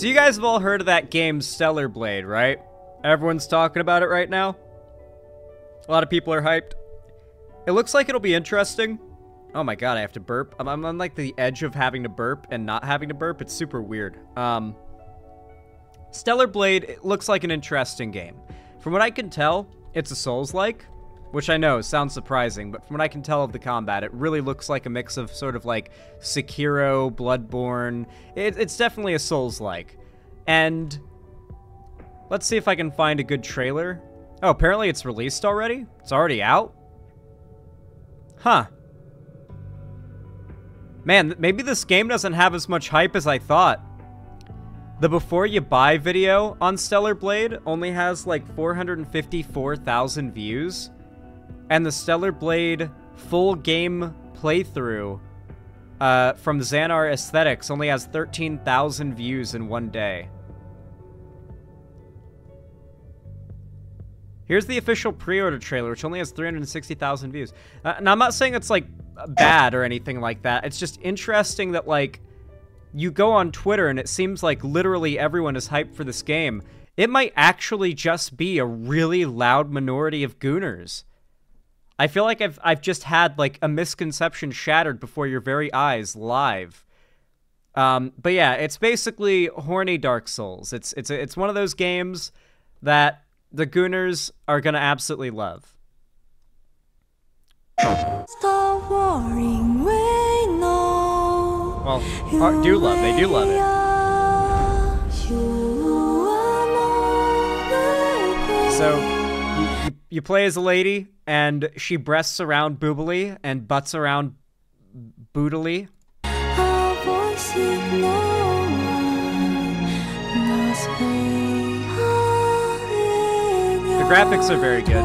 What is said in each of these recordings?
So you guys have all heard of that game Stellar Blade, right? Everyone's talking about it right now. A lot of people are hyped. It looks like it'll be interesting. Oh my god, I have to burp. I'm on like the edge of having to burp and not having to burp. It's super weird. Stellar Blade, it looks like an interesting game. From what I can tell, it's a Souls-like, which I know sounds surprising, but from what I can tell of the combat, it really looks like a mix of sort of like Sekiro, Bloodborne. It's definitely a Souls-like. And let's see if I can find a good trailer. Oh, apparently it's released already? It's already out? Huh. Man, maybe this game doesn't have as much hype as I thought. The Before You Buy video on Stellar Blade only has like 454,000 views. And the Stellar Blade full game playthrough from Xanar Aesthetics only has 13,000 views in one day. Here's the official pre-order trailer, which only has 360,000 views. Now, I'm not saying it's, like, bad or anything like that. It's just interesting that, like, you go on Twitter and it seems like literally everyone is hyped for this game. It might actually just be a really loud minority of gooners. I feel like I've just had, like, a misconception shattered before your very eyes live. But, yeah, it's basically horny Dark Souls. It's one of those games that the gooners are gonna absolutely love. Well, they do love it. So, you play as a lady, and she breasts around boobily, and butts around boodily. The graphics are very good.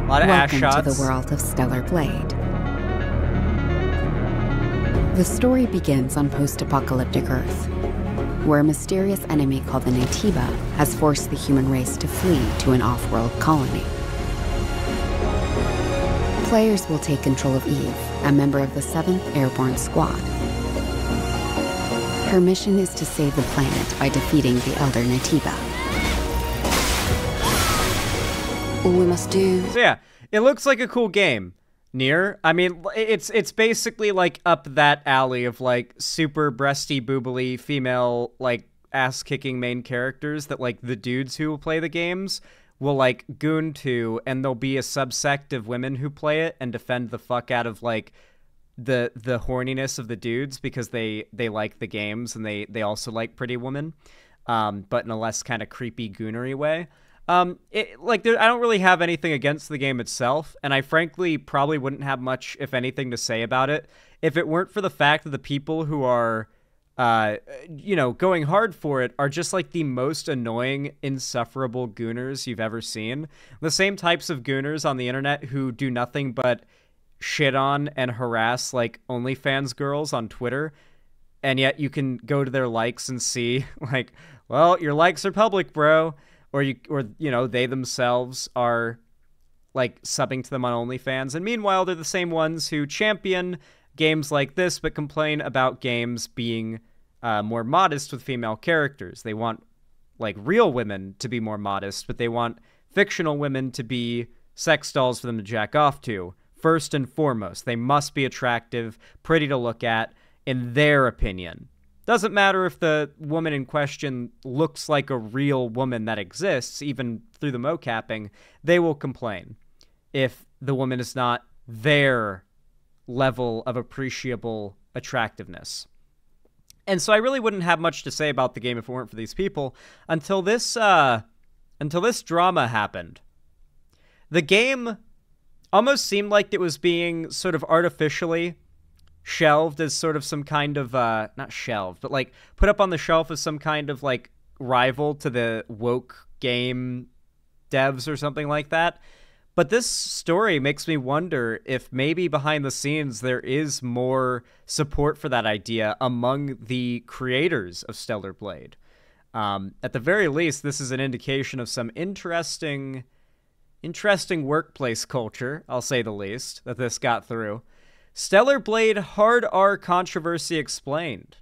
A lot of ass shots. Welcome to the world of Stellar Blade. The story begins on post-apocalyptic Earth, where a mysterious enemy called the Natiba has forced the human race to flee to an off-world colony. Players will take control of EVE, a member of the 7th Airborne Squad. Her mission is to save the planet by defeating the Elder Natiba. All we must do... So yeah, it looks like a cool game. Nier? I mean, it's basically like up that alley of like super breasty, boobily, female, like ass-kicking main characters that like the dudes who will play the games will like goon to, and there'll be a subsect of women who play it and defend the fuck out of like the horniness of the dudes because they like the games and they also like pretty woman, but in a less kind of creepy goonery way. I don't really have anything against the game itself, and I frankly probably wouldn't have much, if anything, to say about it if it weren't for the fact that the people who are going hard for it are just like the most annoying, insufferable gooners you've ever seen. The same types of gooners on the internet who do nothing but shit on and harass like OnlyFans girls on Twitter, and yet you can go to their likes and see like, well, your likes are public, bro, or they themselves are like subbing to them on OnlyFans, and meanwhile they're the same ones who champion games like this but complain about games being more modest with female characters. They want like real women to be more modest, but they want fictional women to be sex dolls for them to jack off to. First and foremost, they must be attractive, pretty to look at, in their opinion. Doesn't matter if the woman in question looks like a real woman that exists, even through the mocapping, they will complain if the woman is not their level of appreciable attractiveness. And so I really wouldn't have much to say about the game if it weren't for these people until this drama happened. The game almost seemed like it was being sort of artificially shelved as sort of some kind of, not shelved, but like put up on the shelf as some kind of like rival to the woke game devs or something like that. But this story makes me wonder if maybe behind the scenes there is more support for that idea among the creators of Stellar Blade. At the very least, this is an indication of some interesting workplace culture, I'll say the least, that this got through. Stellar Blade Hard R Controversy Explained.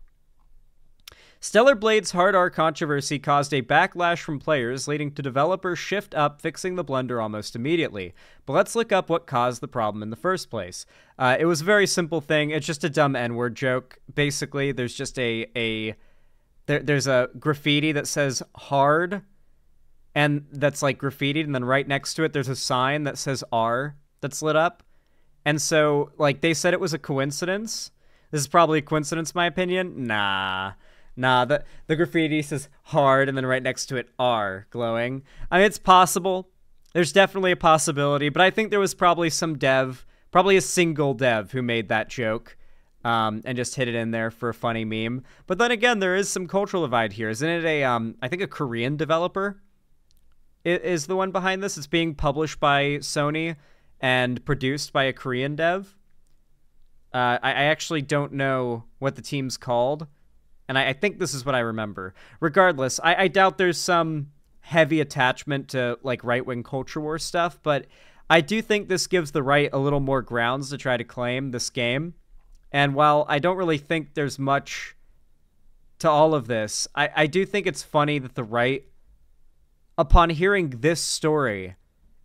Stellar Blade's Hard R controversy caused a backlash from players, leading to developer ShiftUp fixing the blunder almost immediately. But let's look up what caused the problem in the first place. It was a very simple thing. It's just a dumb N-word joke. Basically, there's just there's a graffiti that says hard, and that's like graffitied, and then right next to it there's a sign that says R that's lit up. And so, like, they said it was a coincidence. This is probably a coincidence, in my opinion. Nah, the graffiti says hard, and then right next to it, R, glowing. I mean, it's possible. There's definitely a possibility, but I think there was probably some dev, probably a single dev who made that joke, and just hit it in there for a funny meme. But then again, there is some cultural divide here. Isn't it I think a Korean developer is the one behind this? It's being published by Sony and produced by a Korean dev. I actually don't know what the team's called. And I think this is what I remember. Regardless, I doubt there's some heavy attachment to, like, right-wing culture war stuff, but I do think this gives the right a little more grounds to try to claim this game. And while I don't really think there's much to all of this, I do think it's funny that the right, upon hearing this story,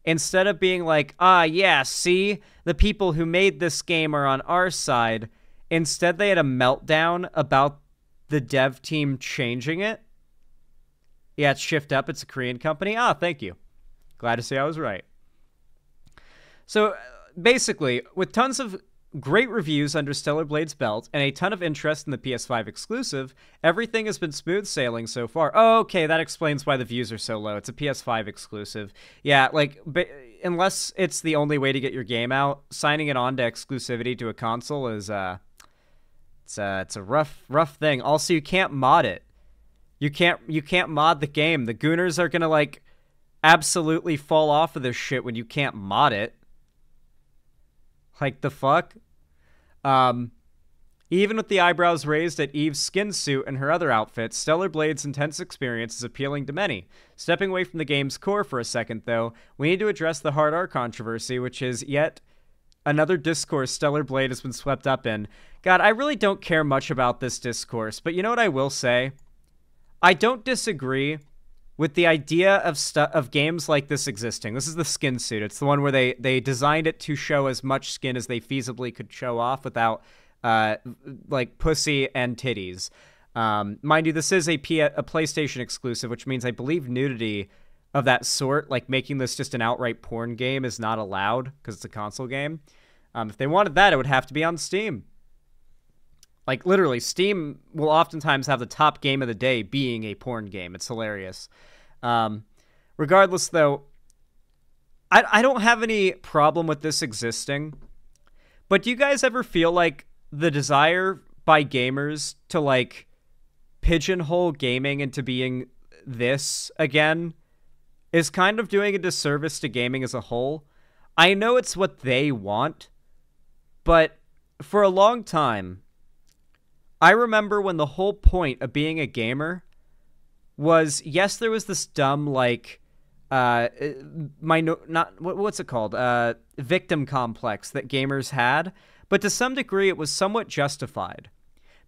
instead of being like, ah, yeah, see, the people who made this game are on our side, instead they had a meltdown about the dev team changing it. Yeah, it's ShiftUp. It's a Korean company. Ah, thank you. Glad to say I was right. So, basically, with tons of great reviews under Stellar Blade's belt and a ton of interest in the PS5 exclusive, everything has been smooth sailing so far. Oh, okay, that explains why the views are so low. It's a PS5 exclusive. Yeah, like, unless it's the only way to get your game out, signing it on to exclusivity to a console is, it's a rough thing. Also, you can't mod it. You can't mod the game. The gooners are gonna, like, absolutely fall off of this shit when you can't mod it. Like, the fuck? Even with the eyebrows raised at EVE's skin suit and her other outfits, Stellar Blade's intense experience is appealing to many. Stepping away from the game's core for a second, though, we need to address the hard R controversy, which is yet another discourse Stellar Blade has been swept up in. God, I really don't care much about this discourse, but you know what I will say? I don't disagree with the idea of games like this existing. This is the skin suit. It's the one where they designed it to show as much skin as they feasibly could show off without, like, pussy and titties. Mind you, this is a PlayStation exclusive, which means I believe nudity of that sort, like making this just an outright porn game, is not allowed because it's a console game. If they wanted that, it would have to be on Steam. Like, literally, Steam will oftentimes have the top game of the day being a porn game. It's hilarious. Regardless, though, I don't have any problem with this existing. But do you guys ever feel like the desire by gamers to, like, pigeonhole gaming into being this again is kind of doing a disservice to gaming as a whole? I know it's what they want, but for a long time, I remember when the whole point of being a gamer was, yes, there was this dumb, like, victim complex that gamers had, but to some degree it was somewhat justified.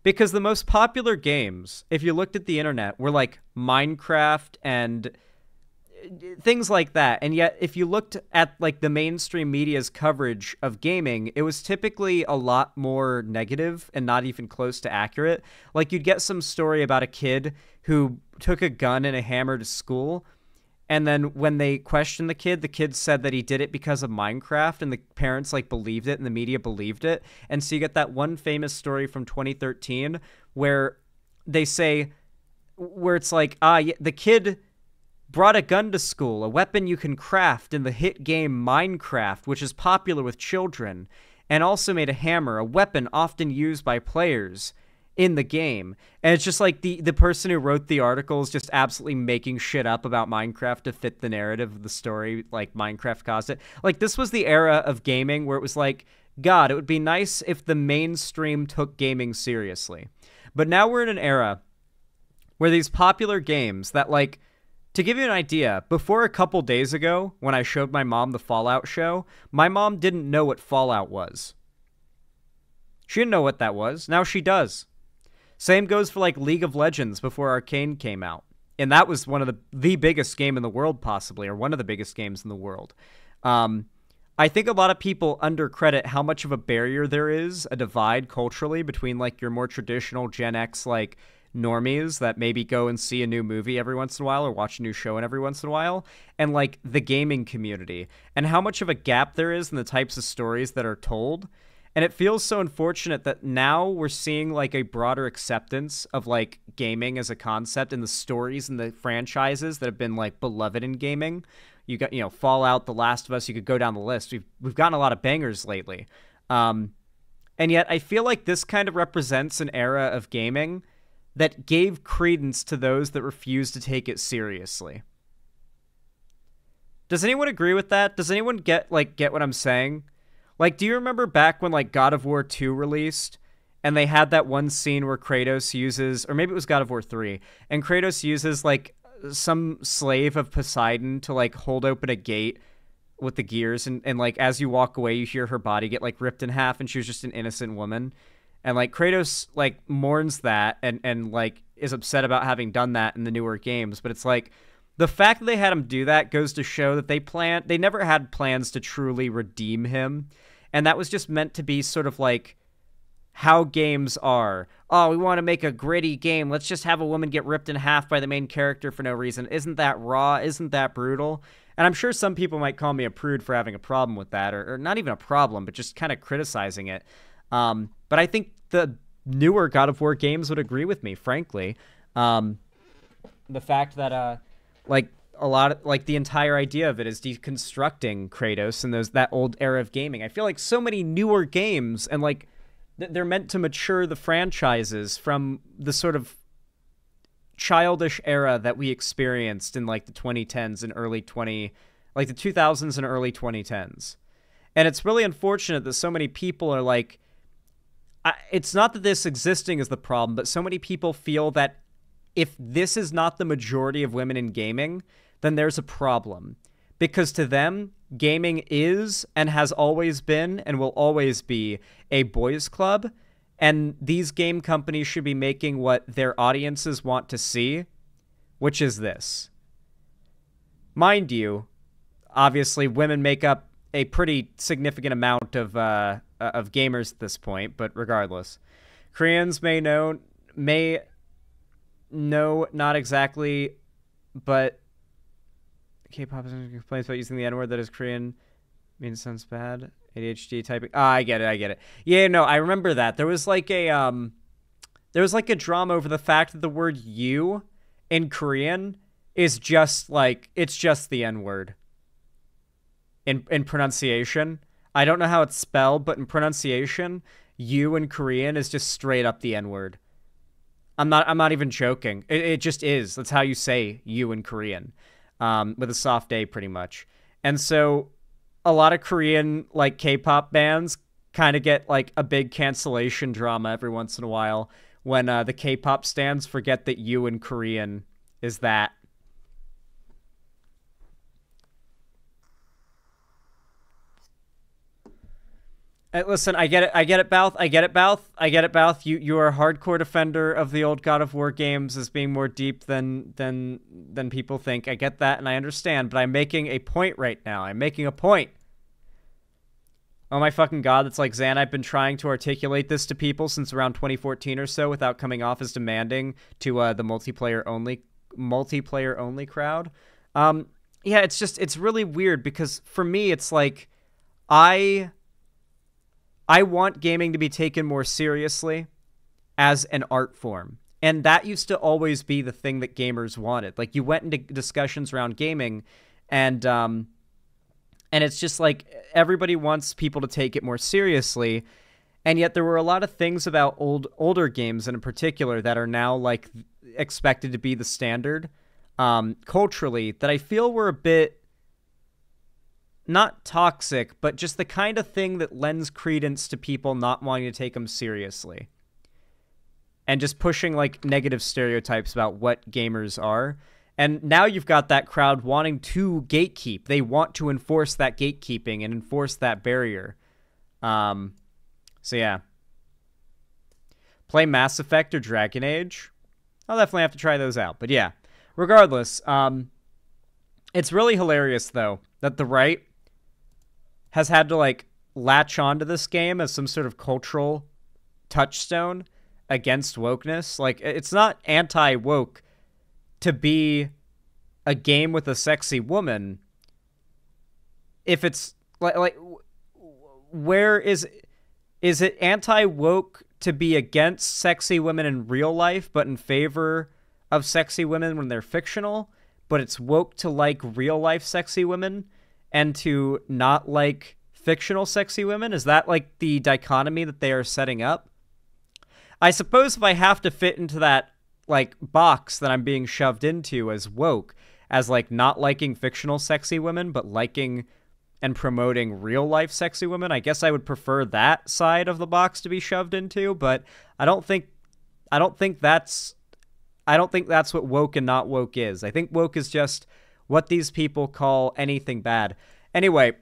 Because the most popular games, if you looked at the internet, were like Minecraft and things like that. And yet, if you looked at, like, the mainstream media's coverage of gaming, it was typically a lot more negative and not even close to accurate. Like, you'd get some story about a kid who took a gun and a hammer to school, and then when they questioned the kid said that he did it because of Minecraft, and the parents, like, believed it, and the media believed it. And so you get that one famous story from 2013 where they say, where it's like, ah, the kid brought a gun to school, a weapon you can craft in the hit game Minecraft, which is popular with children, and also made a hammer, a weapon often used by players in the game. And it's just like the person who wrote the article is just absolutely making shit up about Minecraft to fit the narrative of the story, like Minecraft caused it. Like, this was the era of gaming where it was like, God, it would be nice if the mainstream took gaming seriously. But now we're in an era where these popular games that, like, to give you an idea, before a couple days ago, when I showed my mom the Fallout show, my mom didn't know what Fallout was. She didn't know what that was. Now she does. Same goes for like League of Legends before Arcane came out. And that was one of the biggest game in the world, possibly, or one of the biggest games in the world. I think a lot of people undercredit how much of a barrier there is, a divide culturally between like your more traditional Gen X like normies that maybe go and see a new movie every once in a while or watch a new show every once in a while, and like the gaming community, and how much of a gap there is in the types of stories that are told. And it feels so unfortunate that now we're seeing like a broader acceptance of like gaming as a concept and the stories and the franchises that have been like beloved in gaming. You got, you know, Fallout, The Last of Us, you could go down the list. We've gotten a lot of bangers lately. And yet I feel like this kind of represents an era of gaming that gave credence to those that refused to take it seriously. Does anyone agree with that? Does anyone get what I'm saying? Like, do you remember back when, like, God of War 2 released, and they had that one scene where Kratos uses, or maybe it was God of War 3, and Kratos uses, like, some slave of Poseidon to, like, hold open a gate with the gears, and like, as you walk away, you hear her body get, like, ripped in half, and she was just an innocent woman. And, like, Kratos, like, mourns that and like, is upset about having done that in the newer games, but it's, like, the fact that they had him do that goes to show that they never had plans to truly redeem him. And that was just meant to be sort of like how games are. Oh, we want to make a gritty game. Let's just have a woman get ripped in half by the main character for no reason. Isn't that raw? Isn't that brutal? And I'm sure some people might call me a prude for having a problem with that, or not even a problem, but just kind of criticizing it. But I think the newer God of War games would agree with me, frankly. The fact that like a lot of like the entire idea of it is deconstructing Kratos and that old era of gaming. I feel like so many newer games and like they're meant to mature the franchises from the sort of childish era that we experienced in like the 2010s and early 2000s and early 2010s. And it's really unfortunate that so many people are like, it's not that this existing is the problem, but so many people feel that if this is not the majority of women in gaming, then there's a problem. Because to them, gaming is and has always been and will always be a boys' club. And these game companies should be making what their audiences want to see, which is this. Mind you, obviously women make up a pretty significant amount of gamers at this point, but regardless. Koreans may know, not exactly, but K-pop complains about using the N-word that is Korean. I mean, it sounds bad. ADHD typing. Ah, I get it. Yeah, no, I remember that. There was like a there was like a drama over the fact that the word "you" in Korean is just like, it's just the N-word in pronunciation. I don't know how it's spelled, but in pronunciation, "you" in Korean is just straight up the N-word. I'm not even joking. It just is. That's how you say "you" in Korean, with a soft A, pretty much. And so a lot of Korean, like, K-pop bands kind of get, like, a big cancellation drama every once in a while when the K-pop stans forget that "you" in Korean is that. Listen, I get it, Balth. I get it, Balth. You are a hardcore defender of the old God of War games as being more deep than people think. I get that, and I understand, but I'm making a point right now. I'm making a point. Oh my fucking god, that's like, Xan, I've been trying to articulate this to people since around 2014 or so without coming off as demanding to the multiplayer only crowd. Yeah, it's really weird because for me it's like I want gaming to be taken more seriously as an art form. And that used to always be the thing that gamers wanted. Like, you went into discussions around gaming, and it's just like, everybody wants people to take it more seriously. And yet there were a lot of things about older games in particular that are now, like, expected to be the standard culturally that I feel were a bit, not toxic, but just the kind of thing that lends credence to people not wanting to take them seriously. And just pushing, like, negative stereotypes about what gamers are. And now you've got that crowd wanting to gatekeep. They want to enforce that gatekeeping and enforce that barrier. So, yeah. play Mass Effect or Dragon Age. I'll definitely have to try those out. But yeah, regardless, it's really hilarious, though, that the right has had to, like, latch onto this game as some sort of cultural touchstone against wokeness. Like, it's not anti-woke to be a game with a sexy woman if it's, like where is it anti-woke to be against sexy women in real life, but in favor of sexy women when they're fictional? But it's woke to like real life sexy women and to not like fictional sexy women? Is that like the dichotomy that they are setting up? I suppose if I have to fit into that like box that I'm being shoved into as woke, as like not liking fictional sexy women, but liking and promoting real life sexy women, I guess I would prefer that side of the box to be shoved into, but I don't think that's what woke and not woke is. I think woke is just what these people call anything bad. Anyway,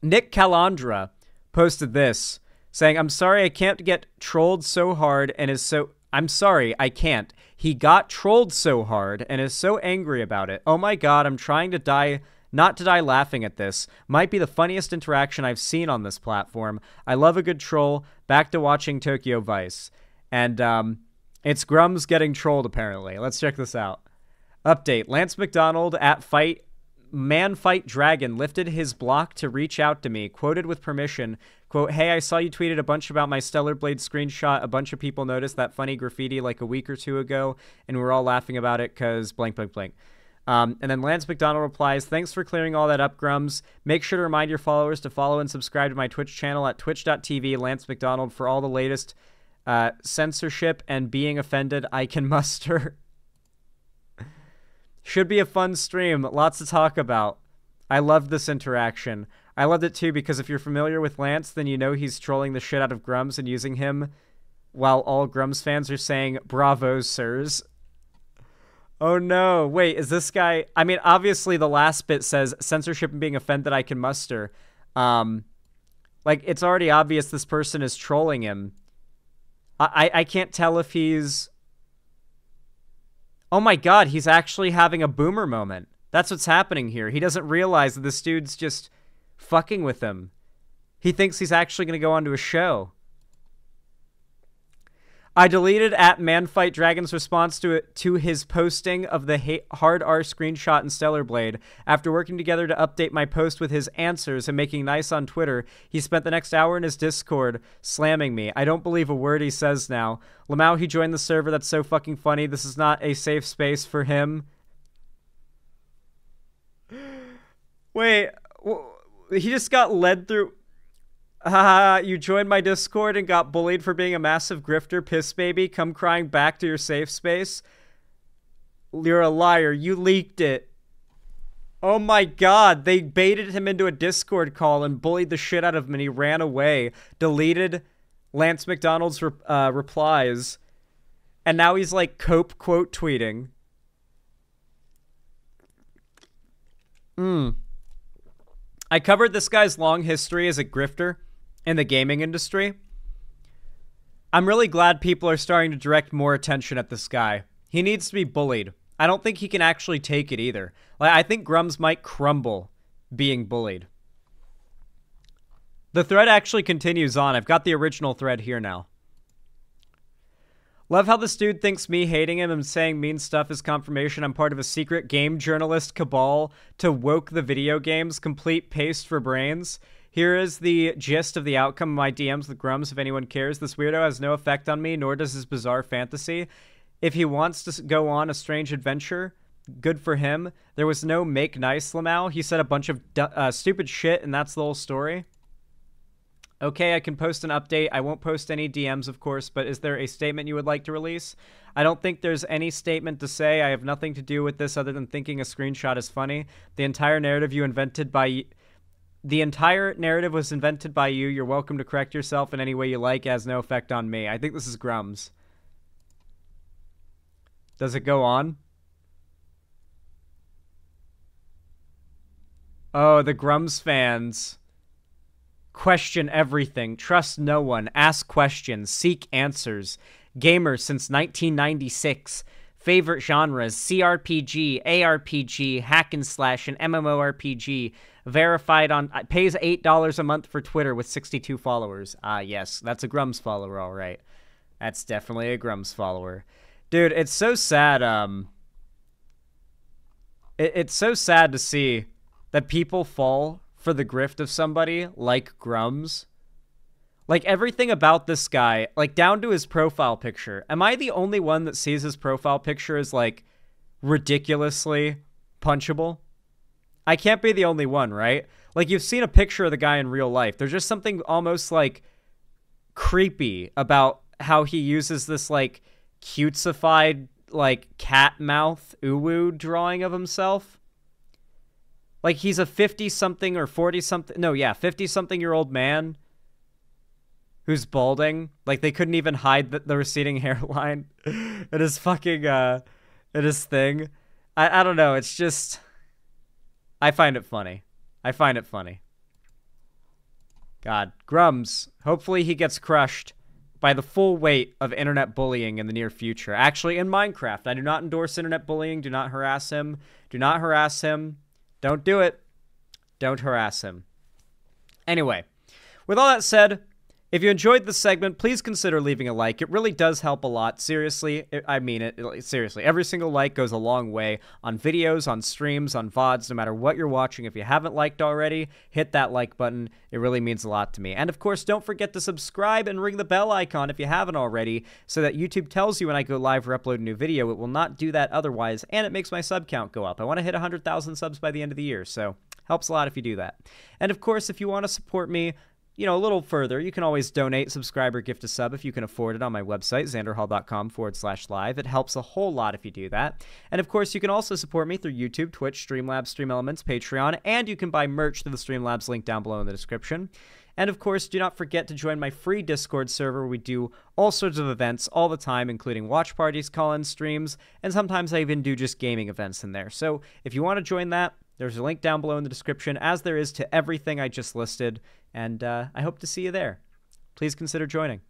Nick Calandra posted this saying, "I'm sorry I can't get trolled so hard and is so I'm sorry, I can't. He got trolled so hard and is so angry about it. Oh my god, I'm trying to die. Not to die laughing at this. Might be the funniest interaction I've seen on this platform. I love a good troll. Back to watching Tokyo Vice." And it's Grummz getting trolled, apparently. Let's check this out. Update. Lance McDonald at Fight Man Fight Dragon lifted his block to reach out to me, quoted with permission, quote, "Hey, I saw you tweeted a bunch about my Stellar Blade screenshot. A bunch of people noticed that funny graffiti like a week or two ago, and we're all laughing about it because blank, blank, blank." And then Lance McDonald replies, "Thanks for clearing all that up, Grummz. Make sure to remind your followers to follow and subscribe to my Twitch channel at twitch.tv/LanceMcDonald for all the latest censorship and being offended I can muster." Should be a fun stream. Lots to talk about. I loved this interaction. I loved it too because if you're familiar with Lance, then you know he's trolling the shit out of Grummz and using him while all Grummz fans are saying, "Bravo, sirs." Oh no, wait, is this guy... I mean, obviously the last bit says censorship and being offended I can muster. Like, it's already obvious this person is trolling him. I can't tell if he's... Oh my god, he's actually having a boomer moment. That's what's happening here. He doesn't realize that this dude's just fucking with him. He thinks he's actually going to go onto a show. I deleted at Manfight Dragon's response to it, to his posting of the hard R screenshot in Stellar Blade. After working together to update my post with his answers and making nice on Twitter, he spent the next hour in his Discord slamming me. I don't believe a word he says now. Lamau, he joined the server. That's so fucking funny. This is not a safe space for him. Wait, he just got led through... Haha, you joined my Discord and got bullied for being a massive grifter, piss baby. Come crying back to your safe space. You're a liar. You leaked it. Oh my god, they baited him into a Discord call and bullied the shit out of him and he ran away. Deleted Lance McDonald's replies. And now he's like cope quote tweeting. I covered this guy's long history as a grifter in the gaming industry. I'm really glad people are starting to direct more attention at this guy. He needs to be bullied. I don't think he can actually take it either. Like, I think Grummz might crumble being bullied. The thread actually continues on. I've got the original thread here now. Love how this dude thinks me hating him and saying mean stuff is confirmation I'm part of a secret game journalist cabal to woke the video games, complete paste for brains. Here is the gist of the outcome of my DMs with Grummz if anyone cares. This weirdo has no effect on me, nor does his bizarre fantasy. If he wants to go on a strange adventure, good for him. There was no make nice Lamau. He said a bunch of stupid shit and that's the whole story. Okay, I can post an update. I won't post any DMs, of course, but is there a statement you would like to release? I don't think there's any statement to say. I have nothing to do with this other than thinking a screenshot is funny. The entire narrative was invented by you. You're welcome to correct yourself in any way you like. It has no effect on me. I think this is Grummz. Does it go on? Oh, the Grummz fans... Question everything. Trust no one. Ask questions. Seek answers. Gamer since 1996. Favorite genres, CRPG, ARPG, hack and slash, and MMORPG. Verified on, pays $8 a month for Twitter with 62 followers. Ah, yes, that's a Grummz follower, all right. That's definitely a Grummz follower. Dude, it's so sad, it's so sad to see that people fall for the grift of somebody like Grummz. Like, everything about this guy, like, down to his profile picture. Am I the only one that sees his profile picture as, like, ridiculously punchable? I can't be the only one, right? Like, you've seen a picture of the guy in real life. There's just something almost, like, creepy about how he uses this, like, cutesified, like, cat mouth uwu drawing of himself. Like, he's a 50-something or 40-something, no, yeah, 50-something-year-old man who's balding. Like, they couldn't even hide the receding hairline. It is fucking, it is thing. I don't know, it's just, I find it funny. I find it funny. God, Grummz, hopefully he gets crushed by the full weight of internet bullying in the near future. Actually, in Minecraft, I do not endorse internet bullying. Do not harass him. Do not harass him. Don't do it. Don't harass him. Anyway, with all that said, if you enjoyed this segment, please consider leaving a like. It really does help a lot. Seriously, I mean it. Seriously, every single like goes a long way on videos, on streams, on VODs, no matter what you're watching. If you haven't liked already, hit that like button. It really means a lot to me. And of course, don't forget to subscribe and ring the bell icon if you haven't already, so that YouTube tells you when I go live or upload a new video. It will not do that otherwise, and it makes my sub count go up. I want to hit 100,000 subs by the end of the year, so helps a lot if you do that. And of course, if you want to support me, you know, a little further, you can always donate, subscribe, or gift a sub if you can afford it on my website, xanderhal.com/live. It helps a whole lot if you do that. And of course, you can also support me through YouTube, Twitch, Streamlabs, Stream Elements, Patreon, and you can buy merch through the Streamlabs link down below in the description. And of course, do not forget to join my free Discord server where we do all sorts of events all the time, including watch parties, call-in streams, and sometimes I even do just gaming events in there. So if you want to join that, there's a link down below in the description, as there is to everything I just listed, and I hope to see you there. Please consider joining.